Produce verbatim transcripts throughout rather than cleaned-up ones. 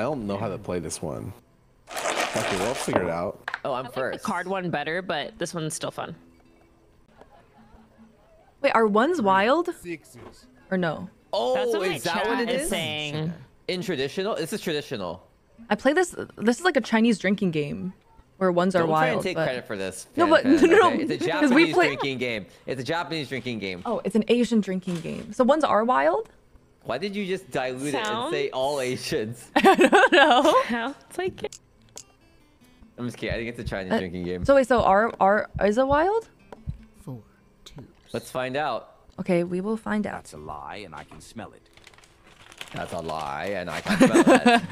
I don't know how to play this one. Okay, we'll figure it out. Oh, I'm I first. Like the card one better, but this one's still fun. Wait, are ones wild? Sixes. Or no? Oh, that's what is that what it is? Is saying. In traditional? This is traditional. I play this. This is like a Chinese drinking game where ones don't are wild. Don't take but... credit for this. No, but no, no. Okay. It's a Japanese we play... drinking game. It's a Japanese drinking game. Oh, it's an Asian drinking game. So ones are wild? Why did you just dilute Sounds... it and say all Asians? I don't know. Sounds like it. I'm just kidding. I think it's a Chinese uh, drinking game. So wait, so are, are, is it wild? Four, two. Let's find out. Okay, we will find out. That's a lie, and I can smell it. That's a lie, and I can smell it.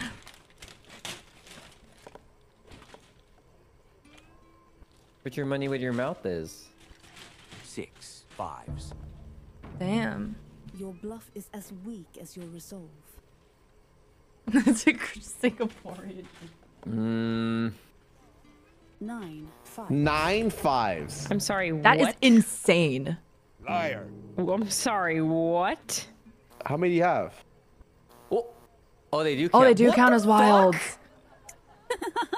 Put your money where your mouth is. Six fives. Damn. Your bluff is as weak as your resolve. That's a Singaporean. Mm. Nine fives. Nine fives. I'm sorry. That what? Is insane. Liar. I'm sorry. What? How many do you have? Oh, oh they do. Count. Oh, they do what count the as fuck? Wilds.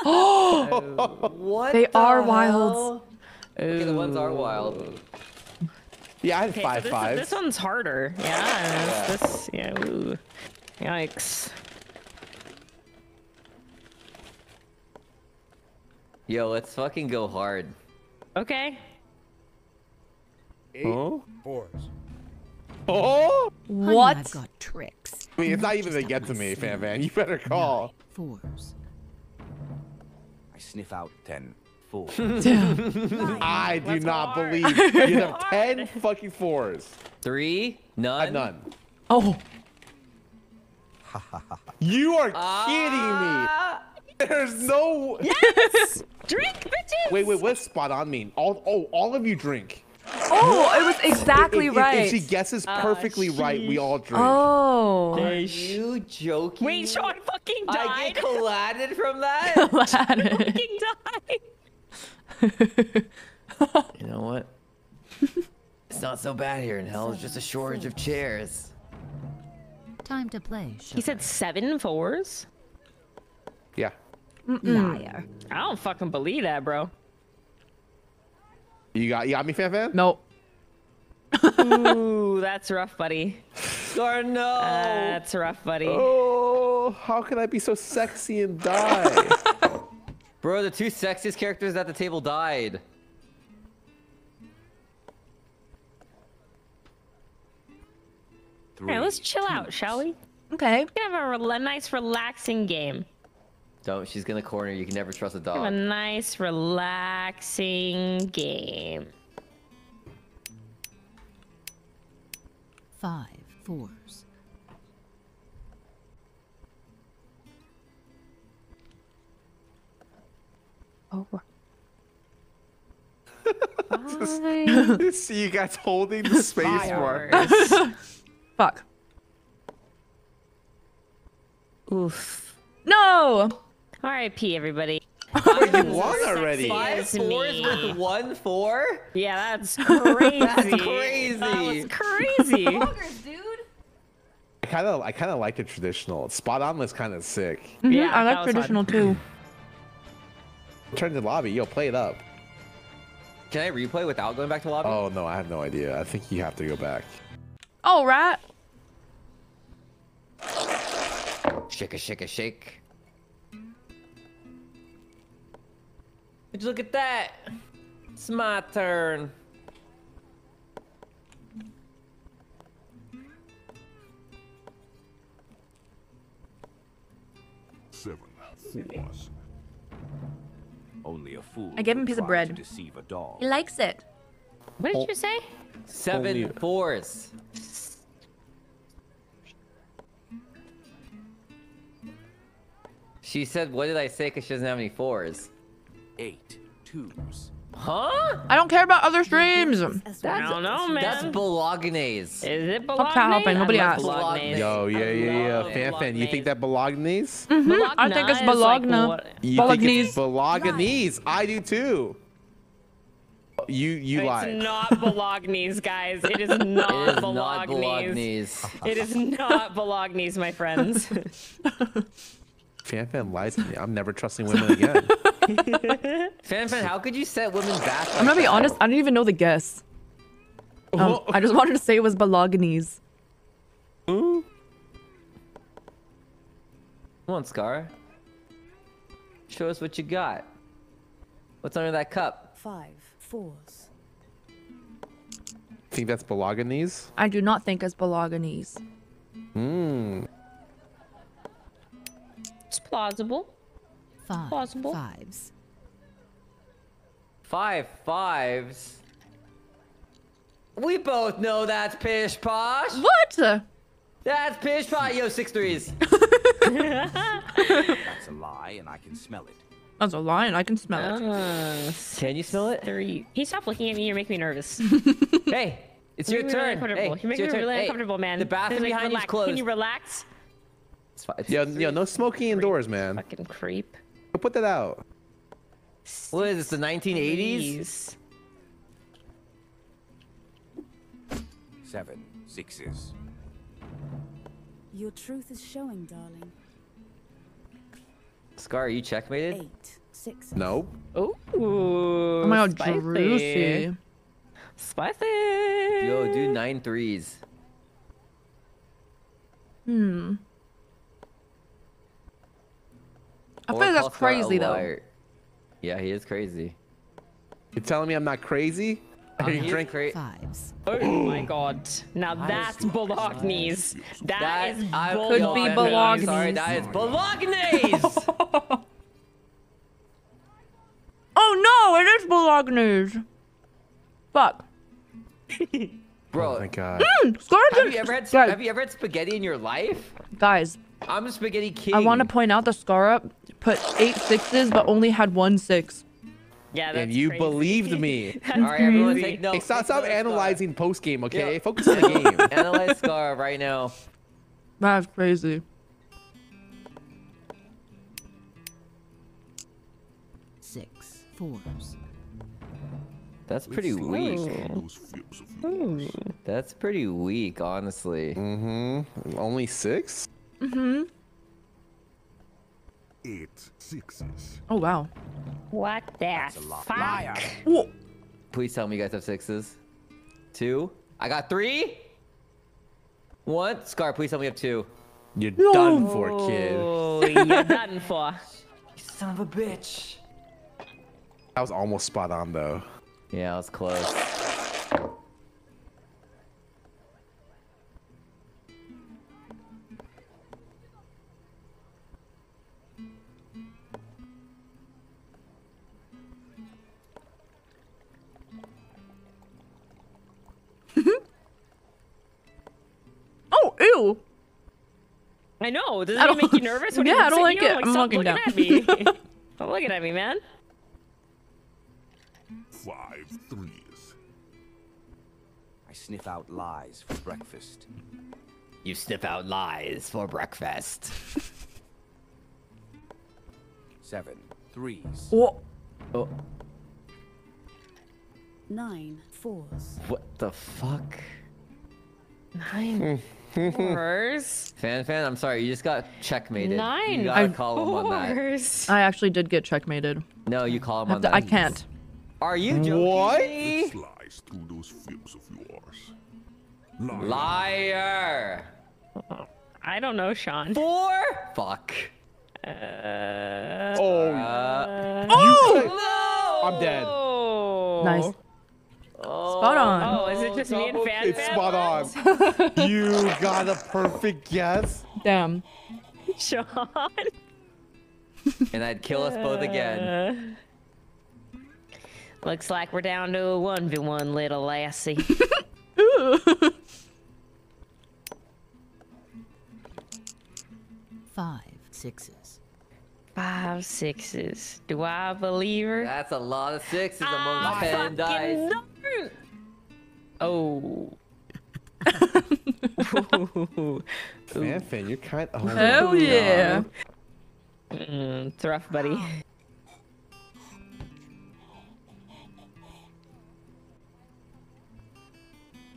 Oh, what? They the are hell? Wilds. Okay, the ones are wild. Yeah, I had okay, five so this, fives. This one's harder. Yeah. This, this, yeah. Ooh. Yikes. Yo, let's fucking go hard. Okay. Eight oh. Fours. Oh! What? I've got tricks. I mean, it's not, not even to get to me, Fanfan. You better call. Nine, fours. I sniff out ten fours. I do Let's not hard. Believe you have ten fucking fours. Three, none, uh, none. Oh! You are uh... kidding me. There's no. Yes. Drink, bitches. Wait, wait. What's spot on mean? All, oh, all of you drink. Oh, it was exactly if, if, right. If she guesses perfectly uh, she... right, we all drink. Oh. Are you joking? Wait, Sean fucking died. I get collated from that? Collated. Fucking died. You know what? It's not so bad here in hell. It's just a shortage of chairs. Time to play, sugar. He said seven fours? Yeah. Mm-mm. Liar. I don't fucking believe that, bro. You got, you got me, Fanfan? Nope. Ooh, that's rough, buddy. Scar, no. Uh, that's rough, buddy. Oh, how can I be so sexy and die? Bro, the two sexiest characters at the table died. Three. All right, let's chill out, shall we? Okay. We can have a re nice, relaxing game. Don't. She's gonna corner. You can never trust a dog. Have a nice, relaxing game. Five fours. Oh. Just, see you guys holding the space bar. Fuck. Oof. No. R I P everybody. Wait, you won already. Five fours with one four? Yeah, that's crazy. That's crazy. That was crazy. Bonkers, dude. I kind of, I kind of like the traditional. Spot on was kind of sick. Mm-hmm. Yeah, I like traditional fun. Too. Turn to lobby. Yo, play it up. Can I replay without going back to lobby? Oh no, I have no idea. I think you have to go back. All right. Shake a shake a shake. Would you look at that? It's my turn. Seven. Only a fool. I gave him a piece of bread. Deceive a dog. He likes it. What did oh. you say? Seven Only fours. She said, "What did I say?" Because she doesn't have any fours. Eight twos. Huh? I don't care about other streams. That's, I don't know, man. That's bolognese. Is it bolognese? Stop nobody asked. Bolognese. Yo, yeah, yeah, yeah. Fanfan, you think that bolognese? Mm-hmm. Bologna I think it's bologna. Like you bolognese. Think it's bolognese. I do too. You you lie. It's not bolognese, guys. It is not it is bolognese. Not bolognese. It is not bolognese, my friends. Fanfan lies to me. I'm never trusting women again. Fanfan, how could you set women back? Like I'm gonna be that? honest. I didn't even know the guess. Um, I just wanted to say it was Bolognese. Ooh. Come on, Scarra. Show us what you got. What's under that cup? Five fours. Think that's Bolognese? I do not think it's Bolognese. Hmm. It's plausible. Five plausible. Fives. Five fives. We both know that's pish posh. What? That's pish posh. Yo, six threes. That's a lie, and I can smell it. That's a lie, and I can smell uh, it. Can you smell it? Three. Hey, stop looking at me. You're making me nervous. Hey, it's your turn. Hey, you're making me really uncomfortable, man. The bathroom behind you is closed. Can you relax? It's fine. Yo, yo, no smoking indoors, man. Fucking creep. Put that out. What is this? The nineteen eighties? Seven sixes. Your truth is showing, darling. Scar, are you checkmated? Eight sixes. No. Ooh, oh my god, spicy. Juicy. Spicy. Yo, do nine threes. Hmm. I feel that's crazy though. Yeah, he is crazy. You're telling me I'm not crazy? Are you drink rate? Fives. Oh my god. Now fives. That's Bolognese. That, that is I could be Bolognese. Sorry, that is Bolognese. Oh no, it is Bolognese. Fuck. Bro. Oh my god. Mm, have, you ever had, guys, have you ever had spaghetti in your life? Guys. I'm a spaghetti king. I want to point out the Scarra put eight sixes but only had one six. Yeah, that's and you crazy. Believed me. All right, everyone, take notes. Hey, stop, stop analyzing post game, okay? Yeah. Focus on the game. Analyze Scarra right now. That's crazy. Six fours. That's pretty weak. Ooh. That's pretty weak, honestly. Mm-hmm. Only six. Mm-hmm. Eight sixes. Oh wow. What the fuck? Whoa. Please tell me you guys have sixes. Two. I got three. One. Scar, please tell me you have two. You're no. done for, kid. Oh, you're done for. You son of a bitch. I was almost spot on though. Yeah, I was close. I know. Does it make you nervous? When yeah, I don't like you? it. Like, I'm stop looking, looking down. at me. Stop looking at me, man. Five threes. I sniff out lies for breakfast. You sniff out lies for breakfast. Seven threes. Whoa. Oh. Nine fours. What the fuck? Nine. Fours. Fanfan, I'm sorry, you just got checkmated. Nine. You gotta call him on that. I actually did get checkmated. No, you call him on to, that. I can't. Are you joking? What? It flies through those fibs of yours. Liar. Liar. Oh, I don't know, Sean. Four. Fuck. Uh, oh. Uh, oh. No. I'm dead. Nice. Oh, spot on. Oh, is it just me and Fanfan? It's spot on. You got a perfect guess. Damn. Sean. And I'd kill us both again. Uh, looks like we're down to a one v one, little lassie. Five sixes. Five sixes. Do I believe her? That's a lot of sixes among ten dice. Oh. Fanfan, you're kind of. Oh, oh yeah. Mm, it's rough, buddy.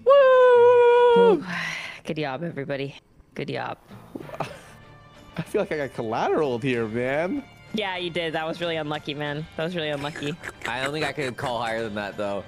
Woo! Good job, everybody. Good job. I feel like I got collateraled here, man. Yeah, you did. That was really unlucky, man. That was really unlucky. I don't think I could call higher than that, though.